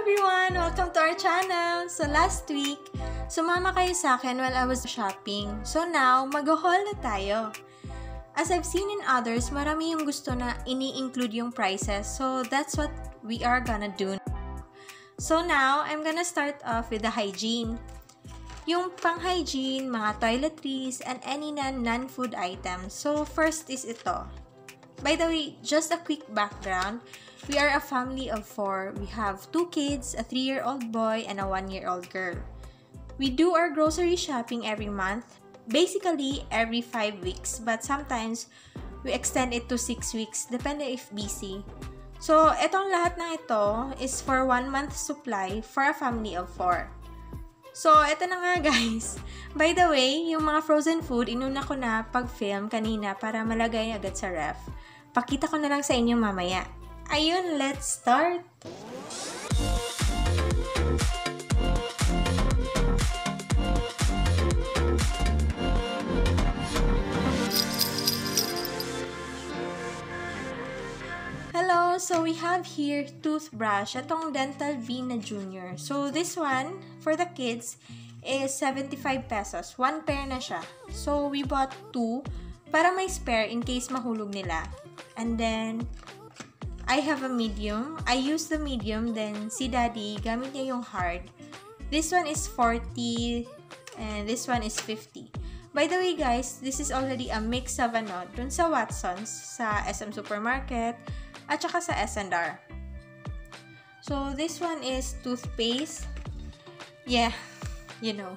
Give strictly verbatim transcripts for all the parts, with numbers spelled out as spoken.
everyone! Welcome to our channel! So last week, sumama kayo sa akin while I was shopping. So now, mag-haul na tayo. As I've seen in others, marami yung gusto na ini-include yung prices. So that's what we are gonna do. So now, I'm gonna start off with the hygiene. Yung pang-hygiene, mga toiletries, and any non-food items. So first is ito. By the way, just a quick background. We are a family of four. We have two kids, a three-year-old boy, and a one-year-old girl. We do our grocery shopping every month, basically every five weeks, but sometimes we extend it to six weeks, depende if busy. So, etong lahat ng ito is for one month supply for a family of four. So, eto na nga guys. By the way, yung mga frozen food, inuna ko na pag-film kanina para malagay agad sa ref. Pakita ko na lang sa inyo mamaya. Ayun, let's start! Hello! So we have here toothbrush. Itong Dental Vena Junior So this one, for the kids, is seventy-five pesos. One pair na siya. So we bought two para may spare in case mahulog nila. And then I have a medium. I use the medium. Then, si daddy, gamit niya yung hard. This one is forty. And this one is fifty. By the way, guys, this is already a mix of ano, dun sa Watson's, sa S M Supermarket, at saka sa S and R. So, this one is toothpaste. Yeah, you know.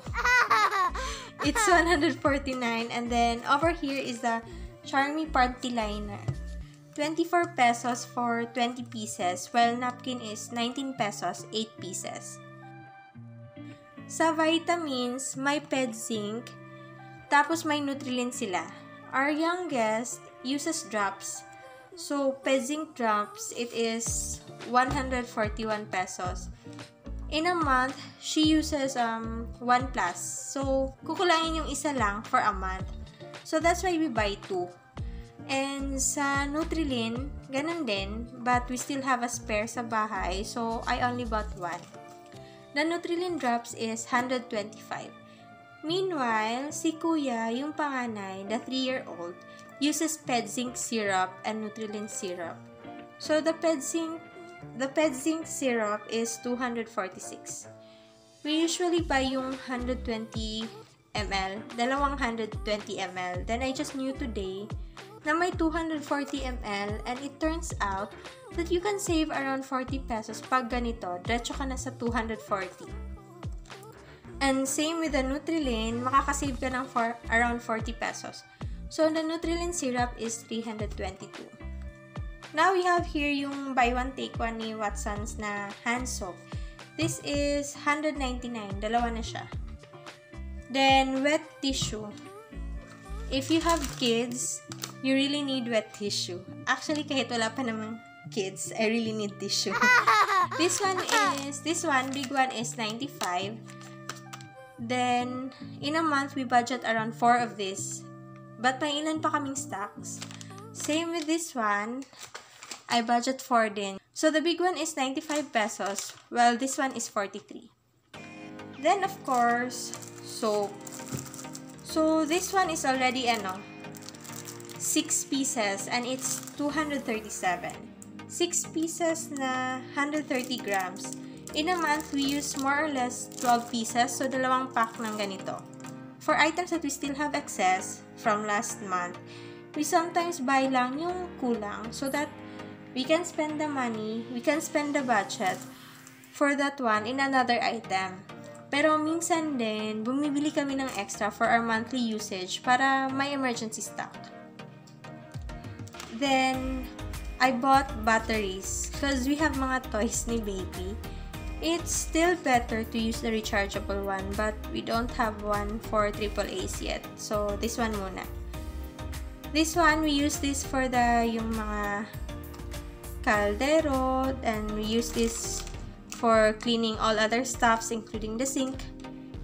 It's one forty-nine. And then, over here is the Charmy Party Liner. twenty-four pesos for twenty pieces, while napkin is nineteen pesos, eight pieces. Sa vitamins, may Ped Zinc, tapos may Nutrilin sila. Our youngest uses drops. So, Ped Zinc drops, it is one forty-one pesos. In a month, she uses um one plus. So, kukulangin yung isa lang for a month. So, that's why we buy two. And sa Nutrilin, ganun din, but we still have a spare sa bahay, so I only bought one. The Nutrilin drops is one twenty-five. Meanwhile, si kuya, yung panganay, the three-year-old, uses Ped Zinc syrup and Nutrilin syrup. So the Ped Zinc, the Ped Zinc syrup is two forty-six. We usually buy yung one twenty milliliters, dalawang one twenty milliliters. Then I just knew today na may two forty milliliters and it turns out that you can save around forty pesos pag ganito, diretso ka na sa two forty. And same with the Nutrilin, makakasave ka ng for around forty pesos. So the Nutrilin syrup is three twenty-two. Now we have here yung buy one take one ni Watson's na hand soap. This is one ninety-nine, dalawa na siya. Then wet tissue. If you have kids, you really need wet tissue. Actually, kahit wala pa namang kids, I really need tissue. This one is, this one, big one is ninety-five. Then, in a month, we budget around four of this. But may ilan pa kaming stocks. Same with this one, I budget four din. So, the big one is ninety-five pesos. Well, this one is forty-three. Then, of course, soap. So, this one is already, ano, six pieces and it's two thirty-seven. six pieces na one thirty grams. In a month, we use more or less twelve pieces, so dalawang pack ng ganito. For items that we still have excess from last month, we sometimes buy lang yung kulang so that we can spend the money, we can spend the budget for that one in another item. Pero minsan din, bumibili kami ng extra for our monthly usage para may emergency stock. Then, I bought batteries because we have mga toys ni baby. It's still better to use the rechargeable one, but we don't have one for triple A's yet. So, this one muna. This one, we use this for the yung mga caldero, and we use this for cleaning all other stuffs, including the sink.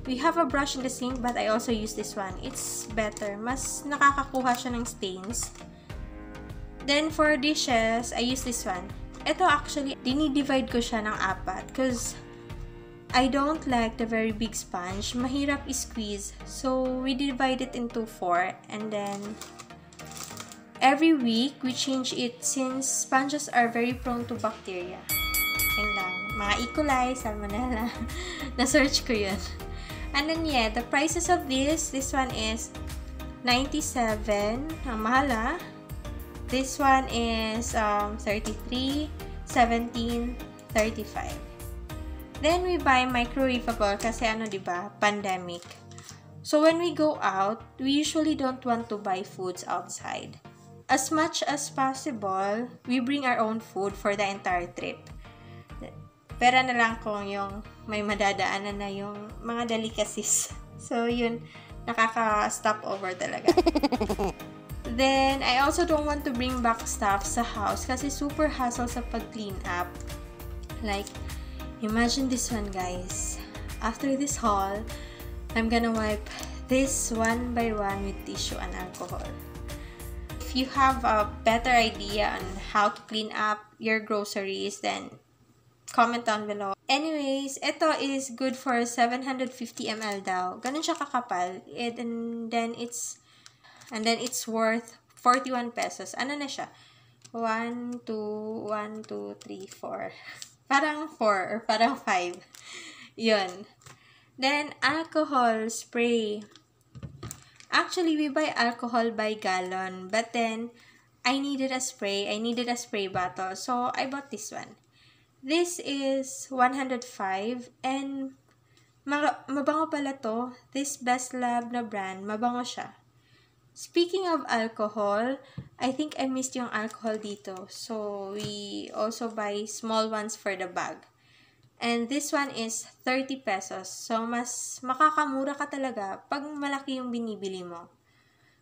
We have a brush in the sink, but I also use this one. It's better. Mas nakakakuha siya ng stains. Then, for dishes, I use this one. Ito actually, dinidivide ko siya ng apat because I don't like the very big sponge. Mahirap i-squeeze. So, we divide it into four and then every week, we change it since sponges are very prone to bacteria. Yun lang. Mga E. coli, salmonella. Na-search ko yun. And then, yeah, the prices of this, this one is ninety-seven. Ang mahal, ah. This one is um, thirty-three, seventeen, thirty-five. Then, we buy microwavable kasi ano, diba? Pandemic. So, when we go out, we usually don't want to buy foods outside. As much as possible, we bring our own food for the entire trip. Pera na lang kung yung may madadaanan na yung mga delicacies. So, yun, nakaka-stop over talaga. Then, I also don't want to bring back stuff sa house kasi super hassle sa pag-clean up. Like, imagine this one, guys. After this haul, I'm gonna wipe this one by one with tissue and alcohol. If you have a better idea on how to clean up your groceries, then comment down below. Anyways, ito is good for seven hundred fifty milliliters daw. Ganun siya kakapal. It, and then it's and then it's worth forty-one pesos. Ano na siya? one, two, one, two, three, four. Parang four or parang five. Yun. Then, alcohol spray. Actually, we buy alcohol by gallon, but then I needed a spray. I needed a spray bottle, so I bought this one. This is one hundred five and mabango pala to. This Best Lab na brand, mabango siya. Speaking of alcohol, I think I missed yung alcohol dito, so we also buy small ones for the bag. And this one is thirty pesos. So, mas makakamura ka talaga pag malaki yung binibili mo.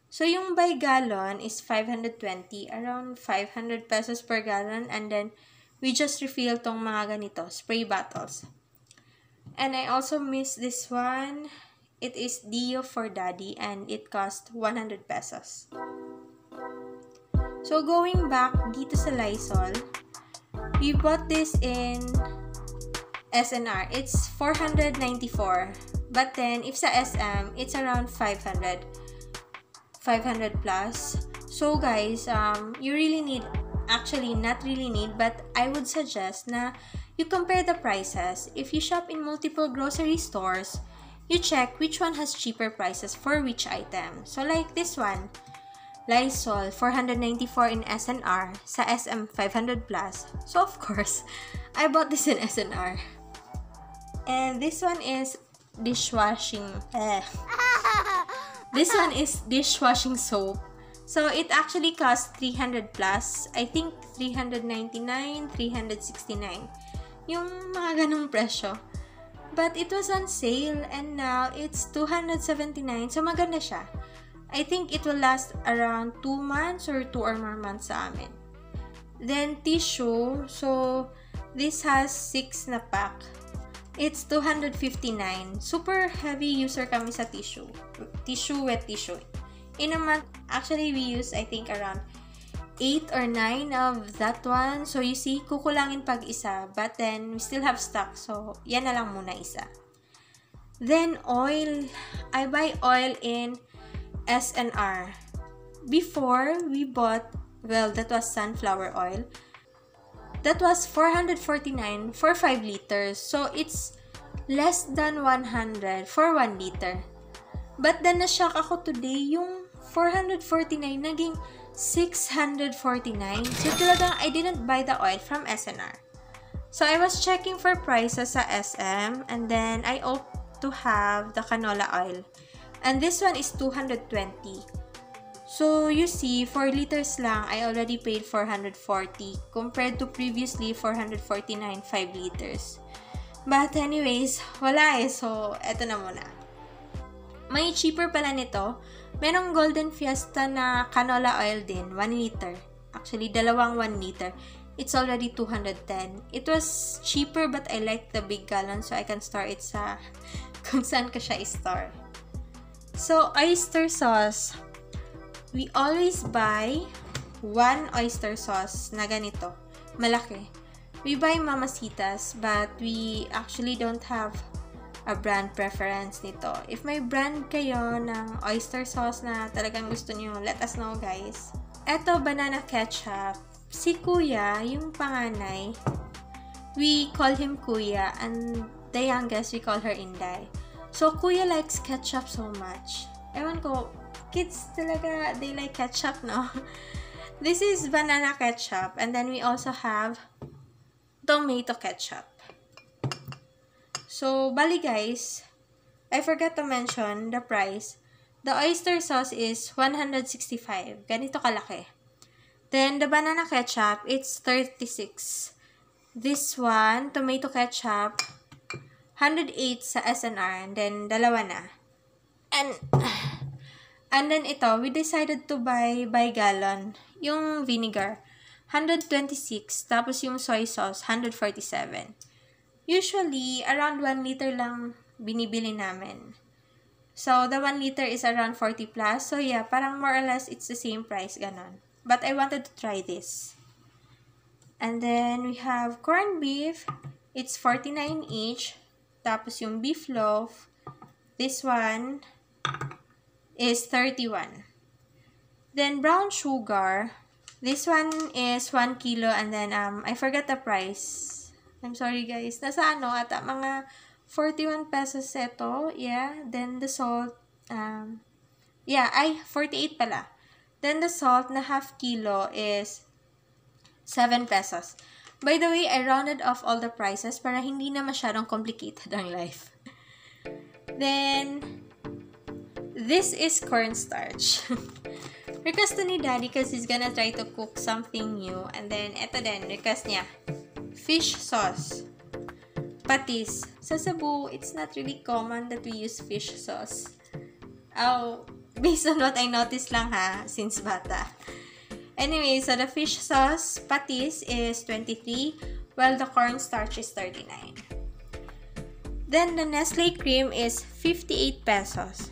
So, yung by gallon is five hundred twenty. Around five hundred pesos per gallon. And then, we just refill tong mga ganito. Spray bottles. And I also missed this one. It is Dio for Daddy. And it cost one hundred pesos. So, going back dito sa Lysol. We bought this in S and R, it's four hundred ninety-four. But then, if sa S M, it's around five hundred. five hundred plus. So guys, um, you really need, actually not really need, but I would suggest na you compare the prices. If you shop in multiple grocery stores, you check which one has cheaper prices for which item. So like this one, Lysol, four hundred ninety-four in S and R, sa S M, five hundred plus. So of course, I bought this in S and R. And this one is dishwashing. Eh. This one is dishwashing soap. So it actually costs three hundred plus. I think three hundred ninety-nine, three hundred sixty-nine. Yung mga ganong presyo. But it was on sale and now it's two hundred seventy-nine. So maganda siya. I think it will last around two months or two or more months sa amin. Then tissue. So this has six na pack. It's two hundred fifty-nine. Super heavy user kami sa tissue. Tissue, wet tissue. In a month, actually we use I think around eight or nine of that one. So you see, kukulangin pag isa. But then we still have stock. So yan na lang muna isa. Then oil. I buy oil in S and R. Before, we bought, well, that was sunflower oil. That was four hundred forty-nine for five liters. So, it's less than one hundred for one liter. But then, na-shock ako today, yung four hundred forty-nine naging six hundred forty-nine. So, talagang I didn't buy the oil from S and R. So, I was checking for prices sa S M and then I opt to have the canola oil. And this one is two hundred twenty. So, you see, four liters lang, I already paid four hundred forty compared to previously four hundred forty-nine, five liters. But anyways, wala eh. So, eto na muna. May cheaper pala nito. Merong Golden Fiesta na canola oil din, one liter. Actually, dalawang one liter. It's already two hundred ten. It was cheaper but I like the big gallon so I can store it sa kung saan ko siya i-store. So, oyster sauce. We always buy one oyster sauce na ganito. malaki. We buy Mamacitas, but we actually don't have a brand preference nito. If may brand kayo ng oyster sauce na talagang gusto nyo, let us know, guys. Eto, banana ketchup. Si Kuya, yung panganay, we call him Kuya, and the youngest, we call her Inday. So, Kuya likes ketchup so much. Ewan ko, kids talaga, they like ketchup, no? This is banana ketchup, and then we also have tomato ketchup. So, bali guys, I forgot to mention the price. The oyster sauce is one hundred sixty-five. Ganito kalaki. Then, the banana ketchup, it's thirty-six. This one, tomato ketchup, one hundred eight sa S and R. And then, dalawa na. And, and then ito, we decided to buy by gallon yung vinegar. one hundred twenty-six, tapos yung soy sauce, one hundred forty-seven. Usually, around one liter lang binibili namin. So, the one liter is around forty plus. So, yeah, parang more or less, it's the same price, ganon. But I wanted to try this. And then, we have corned beef. It's forty-nine each. Tapos yung beef loaf. This one is thirty-one. Then, brown sugar. This one is one kilo, and then um I forgot the price. I'm sorry guys. Nasa ano ata mga forty-one pesos ito. Yeah, then the salt um yeah, ay forty-eight pala. Then the salt na half kilo is seven pesos. By the way, I rounded off all the prices para hindi na masyadong complicated ang life. Then this is cornstarch. Request to ni Daddy because he's gonna try to cook something new. And then, eto din, request niya. Fish sauce. Patis. Sa Cebu, it's not really common that we use fish sauce. Oh, based on what I noticed lang ha, since bata. Anyway, so the fish sauce, patis, is twenty-three, while the cornstarch is thirty-nine. Then, the Nestle cream is fifty-eight pesos.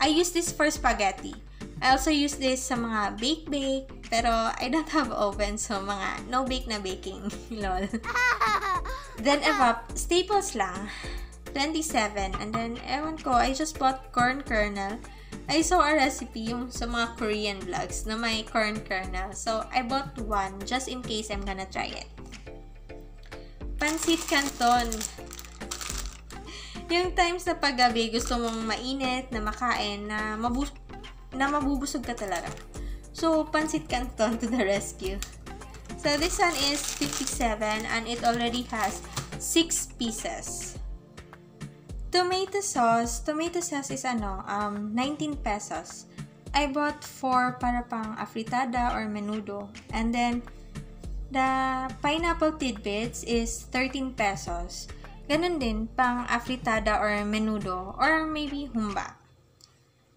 I use this for spaghetti. I also use this sa mga bake-bake, pero I don't have oven, so mga no-bake na baking. Lol. Then, evap, staples lang. twenty-seven. And then, ewan ko, I just bought corn kernel. I saw a recipe yung sa mga Korean vlogs na may corn kernel. So, I bought one just in case I'm gonna try it. Pancit Canton. Yung times na paggabi, gusto mong mainit, na makain, na mabus na mabubusog ka talaga. So, Pancit Canton to the rescue. So, this one is fifty-seven and it already has six pieces. Tomato sauce. Tomato sauce is ano, um, nineteen pesos. I bought four para pang afritada or menudo. And then, the pineapple tidbits is thirteen pesos. Ganun din, pang afritada or menudo or maybe humba.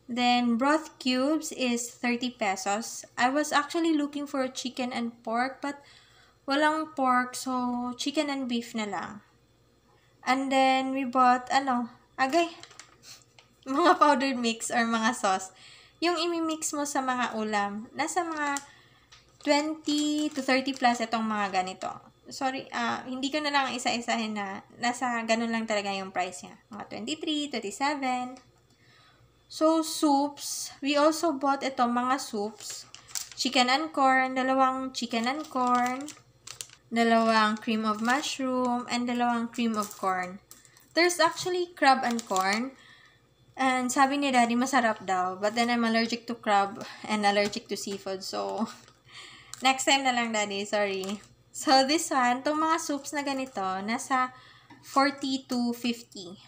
Then, broth cubes is thirty pesos. I was actually looking for chicken and pork, but walang pork, so chicken and beef na lang. And then, we bought, ano, agay, mga powdered mix or mga sauce. Yung imimix mo sa mga ulam, nasa mga twenty to thirty plus itong mga ganito. Sorry, uh, hindi ko na lang isa-isahin na nasa ganun lang talaga yung price niya. Mga twenty-three, twenty-seven... So, soups. We also bought ito, mga soups. Chicken and corn. Dalawang chicken and corn. Dalawang cream of mushroom. And dalawang cream of corn. There's actually crab and corn. And sabi ni Daddy, masarap daw. But then I'm allergic to crab and allergic to seafood. So, next time na lang, Daddy. Sorry. So, this one, itong mga soups na ganito, nasa forty to fifty.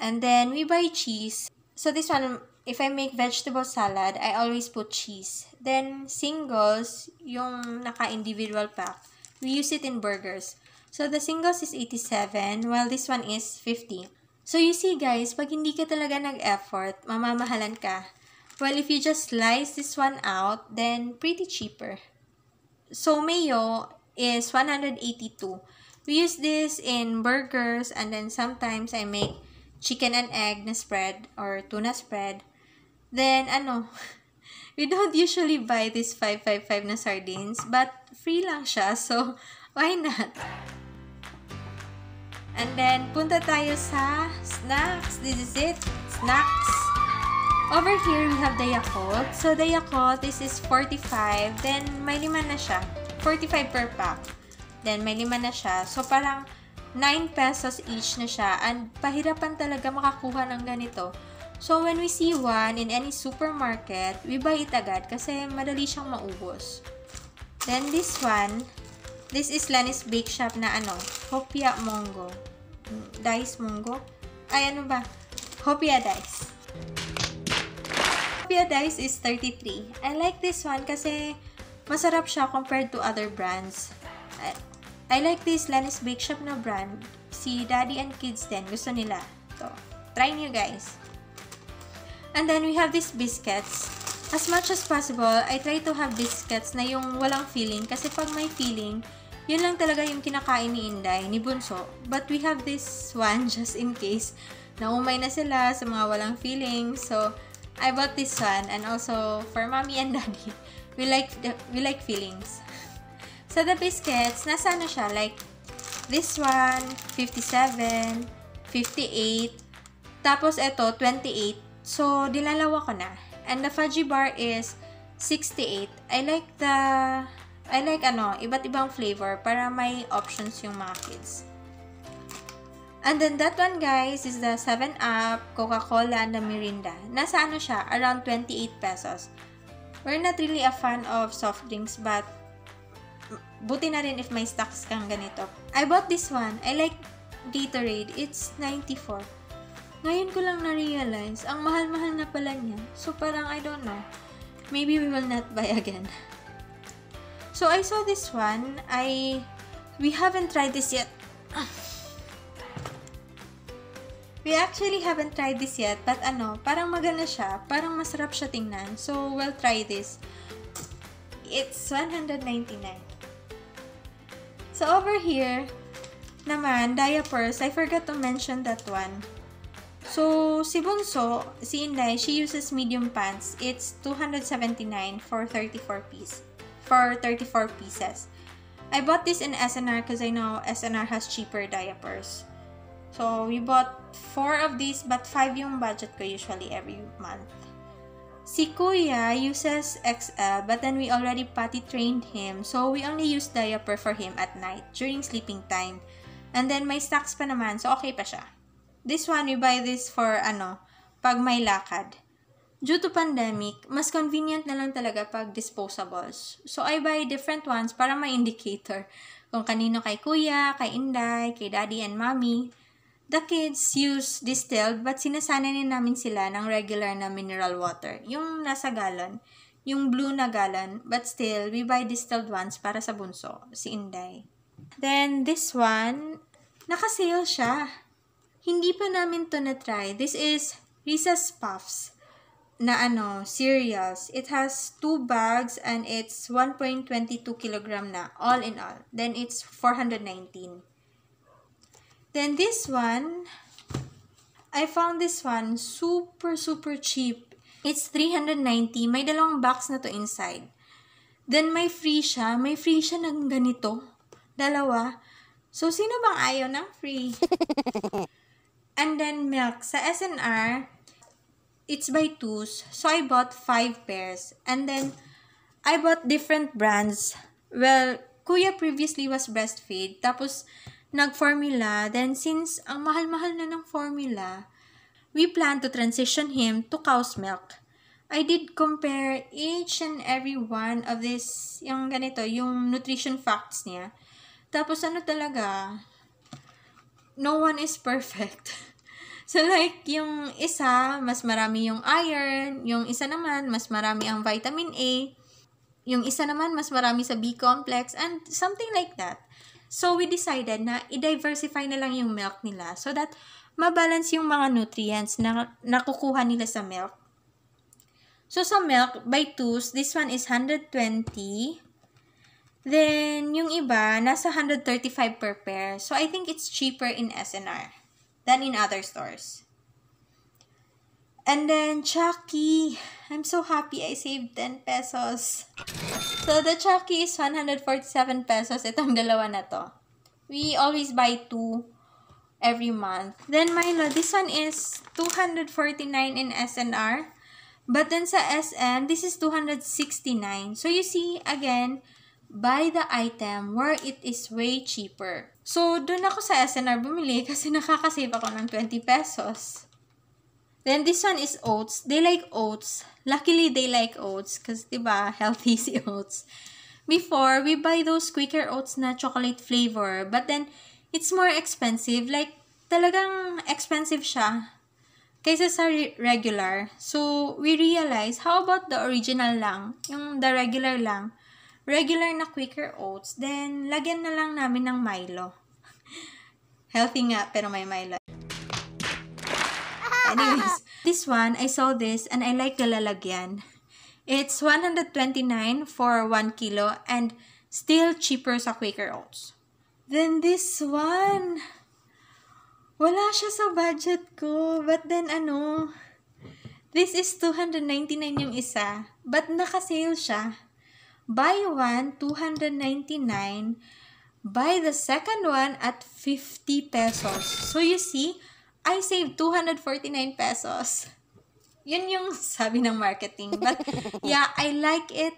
And then, we buy cheese. So, this one, if I make vegetable salad, I always put cheese. Then, singles, yung naka-individual pack, we use it in burgers. So, the singles is eighty-seven, while this one is fifty. So, you see guys, pag hindi ka talaga nag-effort, mamamahalan ka. Well, if you just slice this one out, then pretty cheaper. So, mayo is one hundred eighty-two. We use this in burgers, and then sometimes I make chicken and egg na spread or tuna spread. Then, ano, We don't usually buy this five five five na sardines, but free lang siya, so why not? And then, punta tayo sa snacks. This is it, snacks. Over here, we have the Yakult. So, the Yakult, this is forty-five. Then, may lima na siya. forty-five per pack. Then, may lima na siya. So, parang nine pesos each na siya. And, pahirapan talaga makakuha ng ganito. So, when we see one in any supermarket, we buy it agad kasi madali siyang maubos. Then, this one, this is Lani's Bake Shop na ano, Hopia Mongo. Dice Mongo? Ay, ano ba? Hopia Dice. Hopia Dice is thirty-three. I like this one kasi masarap siya compared to other brands. I, I like this Lani's Bake Shop na brand. Si Daddy and Kids din, gusto nila. To, try nyo guys. And then we have these biscuits. As much as possible, I try to have biscuits na yung walang filling kasi pag may filling, yun lang talaga yung kinakain ni Inday, ni Bunso. But we have this one just in case na umay na sila sa mga walang filling. So, I bought this one and also for Mommy and Daddy, we like the, we like fillings. So, the biscuits, nasa ano siya? Like, this one, fifty-seven, fifty-eight, tapos ito, twenty-eight. So, dilalawa ko na. And the fudgy bar is sixty-eight. I like the, I like ano, iba't ibang flavor para may options yung mga kids. And then that one guys is the seven up, Coca-Cola, and the Mirinda. Nasa ano siya? Around twenty-eight pesos. We're not really a fan of soft drinks but buti na rin if may stocks kang ganito. I bought this one. I like Gatorade. It's ninety-four. Ngayon ko lang na-realize, ang mahal-mahal na pala niya. So, parang, I don't know. Maybe we will not buy again. So, I saw this one. I, we haven't tried this yet. We actually haven't tried this yet. But, ano, parang maganda siya. Parang masarap siya tingnan. So, we'll try this. It's one ninety-nine. So, over here, naman, diapers. I forgot to mention that one. So, si Bunso, si Inday, she uses medium pants. It's two seventy-nine for thirty-four piece. For thirty-four pieces. I bought this in S and R because I know S and R has cheaper diapers. So, we bought four of these but five yung budget ko usually every month. Si Kuya uses X L but then we already potty trained him. So, we only use diaper for him at night during sleeping time. And then may stocks pa naman. So, okay pa siya. This one, we buy this for, ano, pag may lakad. Due to pandemic, mas convenient na lang talaga pag disposables. So, I buy different ones para may indicator kung kanino kay Kuya, kay Inday, kay Daddy, and Mommy. The kids use distilled but sinasanay namin sila ng regular na mineral water. Yung nasa galon, yung blue na galon, but still, we buy distilled ones para sa Bunso, si Inday. Then, this one, naka-sale siya. Hindi pa namin to na-try. This is Reese's Puffs na ano, cereals. It has two bags and it's one point two two kilogram na, all in all. Then it's four nineteen. Then this one, I found this one super, super cheap. It's three ninety. May dalawang box na to inside. Then may free siya. May free siya ng ganito. Dalawa. So, sino bang ayaw ng free? And then, milk. Sa S and R, it's by twos. So, I bought five pairs. And then, I bought different brands. Well, Kuya previously was breastfeed. Tapos, nag-formula. Then, since ang mahal-mahal na ng formula, we plan to transition him to cow's milk. I did compare each and every one of this, yung ganito, yung nutrition facts niya. Tapos, ano talaga, no one is perfect. So, like, yung isa, mas marami yung iron. Yung isa naman, mas marami ang vitamin A. Yung isa naman, mas marami sa B complex. And something like that. So, we decided na i-diversify na lang yung milk nila so that mabalance yung mga nutrients na nakukuha nila sa milk. So, sa milk, by twos, this one is one twenty. Then, yung iba, nasa one thirty-five per pair. So, I think it's cheaper in S and R than in other stores. And then, Chucky. I'm so happy I saved ten pesos. So, the Chucky is one hundred forty-seven pesos. Itong dalawa na to. We always buy two every month. Then, Milo, this one is two hundred forty-nine in S and R. But then, sa S M, this is two hundred sixty-nine. So, you see, again, buy the item where it is way cheaper. So, dun ako sa S and R bumili kasi nakakasave ako ng twenty pesos. Then, this one is oats. They like oats. Luckily, they like oats because, diba, healthy si oats. Before, we buy those Quaker Oats na chocolate flavor. But then, it's more expensive. Like, talagang expensive siya kaysa sa re regular. So, we realize, how about the original lang? Yung the regular lang. Regular na Quaker Oats. Then, lagyan na lang namin ng Milo. Healthy nga, pero may Milo. Anyways, this one, I saw this and I like the lalagyan. It's one hundred twenty-nine for one kilo and still cheaper sa Quaker Oats. Then this one, wala siya sa budget ko. But then ano, this is two hundred ninety-nine yung isa. But naka-sale siya. Buy one, two hundred ninety-nine. Buy the second one at fifty pesos. So you see, I saved two hundred forty-nine pesos. Yun yung sabi ng marketing. But yeah, I like it.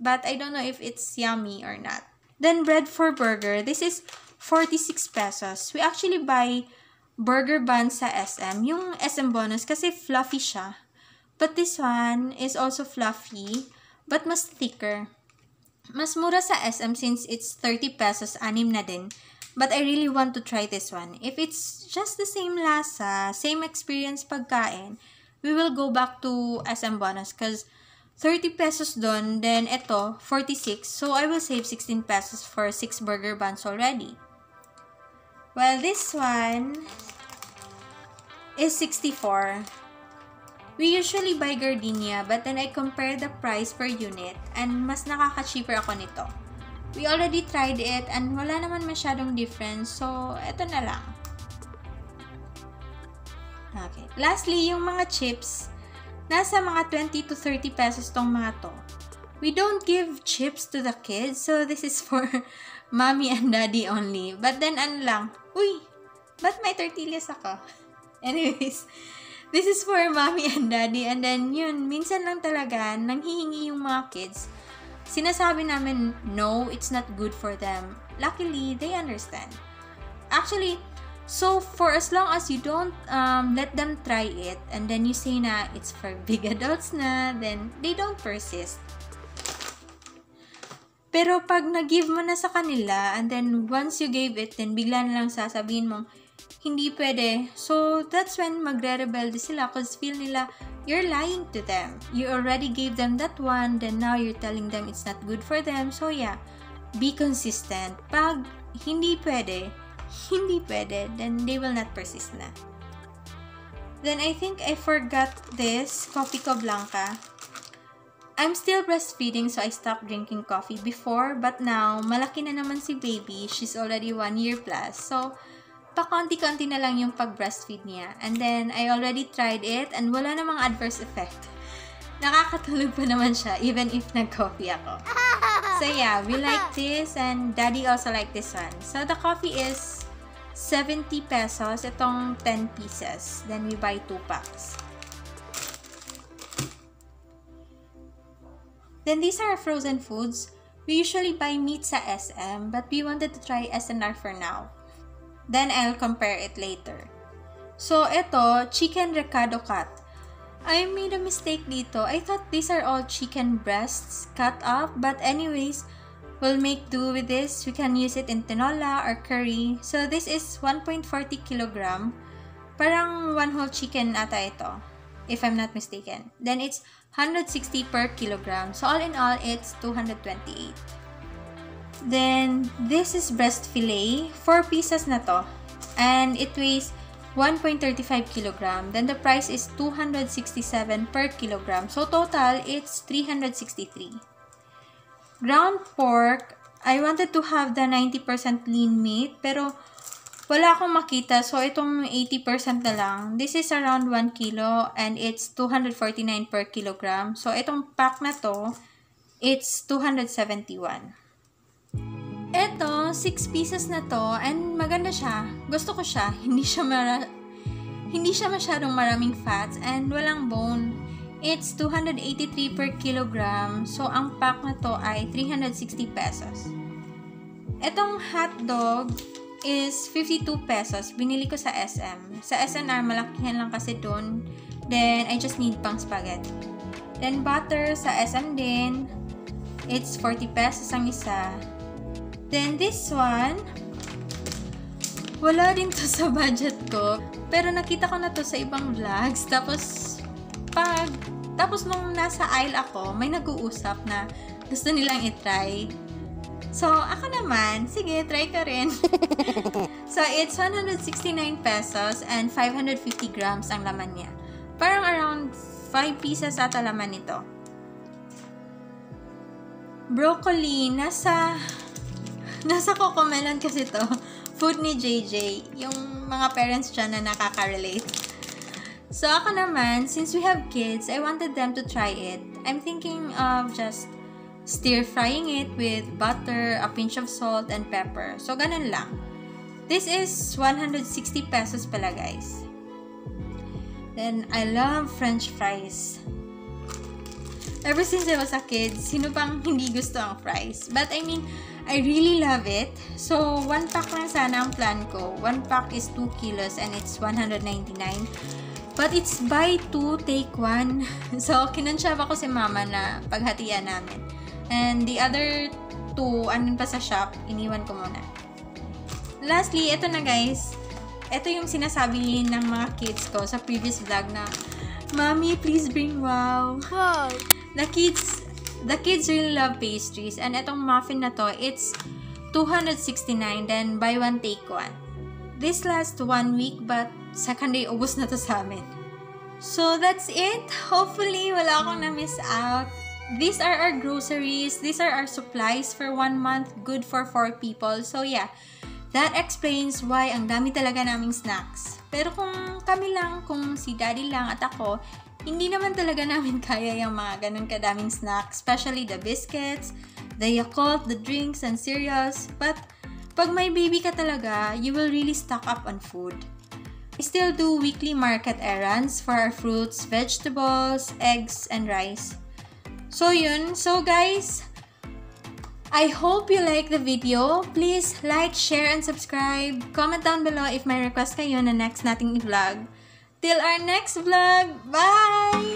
But I don't know if it's yummy or not. Then bread for burger. This is forty-six pesos. We actually buy burger buns sa S M. Yung S M bonus kasi fluffy siya. But this one is also fluffy. But mas thicker. Mas mura sa S M since it's thirty pesos. Anim na din. But I really want to try this one. If it's just the same lasa, same experience pagkain, we will go back to S M bonus because thirty pesos don, then ito, forty-six. So, I will save sixteen pesos for six burger buns already. Well, this one is sixty-four. We usually buy gardenia, but then I compare the price per unit and mas nakaka-cheaper ako nito. We already tried it and wala naman masyadong difference. So, eto na lang. Okay. Lastly, yung mga chips. Nasa mga twenty to thirty pesos tong mga to. We don't give chips to the kids. So, this is for mommy and daddy only. But then, ano lang. Uy! Ba't may tortillas ako? Anyways, this is for mommy and daddy. And then, yun. Minsan lang talaga, nanghihingi yung mga kids. Sinasabi namin, no, it's not good for them. Luckily, they understand. Actually, so for as long as you don't um, let them try it, and then you say na it's for big adults na, then they don't persist. Pero pag na-give mo na sa kanila, and then once you gave it, then bigla na lang sasabihin mo, hindi pwede. So, that's when magre-rebelde sila because feel nila, you're lying to them. You already gave them that one, then now you're telling them it's not good for them. So yeah, be consistent. Pag hindi pwede, hindi pwede, then they will not persist na. Then I think I forgot this, Coffee Ko Blanca. I'm still breastfeeding, so I stopped drinking coffee before, but now, malaki na naman si baby. She's already one year plus. So, pakonti-konti na lang yung pag-breastfeed niya. And then, I already tried it and wala namang adverse effect. Nakakatulog pa naman siya even if nag-coffee ako. So yeah, we like this and daddy also like this one. So the coffee is seventy pesos. Itong ten pieces. Then we buy two packs. Then these are frozen foods. We usually buy meat sa S M but we wanted to try S and R for now. Then, I'll compare it later. So, ito, chicken recado cut. I made a mistake dito. I thought these are all chicken breasts cut up. But anyways, we'll make do with this. We can use it in tinola or curry. So, this is one point four zero kilogram. Parang one whole chicken ata ito, if I'm not mistaken. Then, it's one hundred sixty per kilogram. So, all in all, it's two hundred twenty-eight. Then, this is breast fillet. four pieces na to. And it weighs one point three five kilogram. Then, the price is two hundred sixty-seven per kilogram. So, total, it's three hundred sixty-three. Ground pork. I wanted to have the ninety percent lean meat. Pero, wala akong makita. So, itong eighty percent na lang. This is around one kilo and it's two hundred forty-nine per kilogram. So, itong pack na to, it's two hundred seventy-one. Ito, six pieces na to and maganda siya. Gusto ko siya. Hindi siya, mara hindi siya masyadong maraming fats and walang bone. It's two hundred eighty-three per kilogram. So, ang pack na to ay three hundred sixty pesos. Itong hotdog is fifty-two pesos. Binili ko sa S M. Sa S and R, malakihan lang kasi dun. Then, I just need pang spaghetti. Then, butter sa S M din. It's forty pesos ang isa. Then, this one, wala rin to sa budget ko. Pero, nakita ko na to sa ibang vlogs. Tapos, pag, tapos nung nasa aisle ako, may nag-uusap na gusto nilang itry. So, ako naman, sige, try ka rin. So, it's one hundred sixty-nine pesos and five hundred fifty grams ang laman niya. Parang around five pieces ata laman nito. Broccoli, nasa, nasa Cocomelon kasi to. Food ni J J. Yung mga parents dyan na nakaka-relate. So, ako naman, since we have kids, I wanted them to try it. I'm thinking of just stir-frying it with butter, a pinch of salt, and pepper. So, ganun lang. This is one hundred sixty pesos pala, guys. Then, I love French fries. Ever since I was a kid, sino pang hindi gusto ang fries? But, I mean, I really love it. So, one pack lang sana ang plan ko. One pack is two kilos and it's one hundred ninety-nine. But, it's buy two, take one. So, kinansyaba ko si mama na paghatian namin. And the other two, andun pa sa shop, iniwan ko muna. Lastly, ito na guys. Ito yung sinasabi ng mga kids ko sa previous vlog na, Mommy, please bring wow. Wow. The kids, the kids really love pastries. And itong muffin na to, it's two hundred sixty-nine. Then, buy one, take one. This last one week, but second day, ubos na to sa amin. So, that's it. Hopefully, wala akong na-miss out. These are our groceries. These are our supplies for one month. Good for four people. So yeah, that explains why ang dami talaga naming snacks. Pero kung kami lang, kung si Daddy lang at ako, hindi naman talaga namin kaya yung mga ganun kadaming snacks. Especially the biscuits, the Yakult, the drinks, and cereals. But pag may baby ka talaga, you will really stock up on food. We still do weekly market errands for our fruits, vegetables, eggs, and rice. So yun, so guys, I hope you like the video. Please like, share, and subscribe. Comment down below if may request kayo na next nating i-vlog. Till our next vlog, bye!